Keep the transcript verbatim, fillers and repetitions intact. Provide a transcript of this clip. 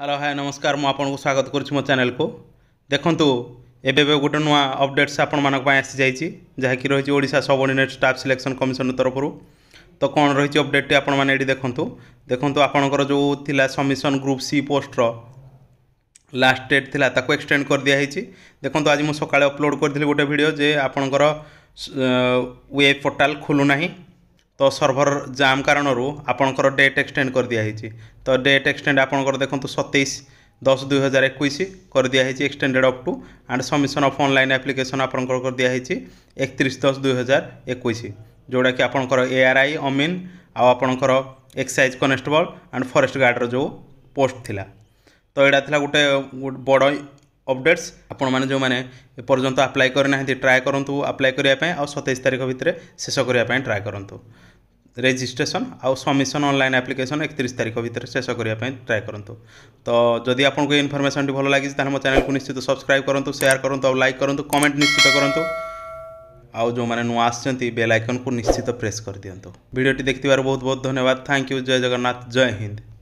Hello hi नमस्कार मु आपन को स्वागत करछि मो चैनल को। देखंतु एबे बे गोटे नुआ अपडेट्स आपन मानक पय आसी जाईछि जाहि कि रहिछि Odisha subordinate staff selection commission तरफरु। तो कोन रहिछि अपडेट आपन माने एडी देखंतु देखंतु आपनकर जो थिला सबमिशन ग्रुप सी पोस्ट रो लास्ट डेट थिला ताको एक्सटेंड कर दिया हेछि। देखंतु आज मु सकाळे अपलोड करथिलि गोटे वीडियो जे आपनकर वेब पोर्टल खुलु नाही, तो सर्वर जाम कारण आपणकर डेट एक्सटेंड कर दिया हेछि। तो डेट एक्सटेंड आपणकर देखंतु सत्ताईस दस दो हज़ार इक्कीस कर दिया हेछि extended up to end submission of online application आपणकर कर दिया हेछि इकतीस दस दो हज़ार इक्कीस, जोडा कि आपणकर एआरआई अमीन आ आपणकर excise constable and forest guard रो जो पोस्ट थिला। तो एडा थिला गुटे बडो अपडेट्स आपण माने जो माने पर्यंत अप्लाई कर नाहीथि ट्राई करंतु अप्लाई करिया पय आ सत्ताईस तारिख भितरे शेष करिया पय ट्राई करंतु। रजिस्ट्रेशन आ सबमिशन ऑनलाइन एप्लिकेशन इकतीस तारिख भितरे शेष करिया पय ट्राई करंतु। तो जदि आपन को इन्फॉर्मेशन भलो लागि त हमर चैनल को निश्चित सब्सक्राइब करंतु, शेयर करंतु और लाइक करंतु, कमेंट निश्चित करंतु आ जो माने नुआ आछंती बेल आइकन को निश्चित प्रेस कर दियंतु। वीडियोटि देखतिबार बहुत बहुत धन्यवाद। Thank you. जय जगन्नाथ। जय हिंद।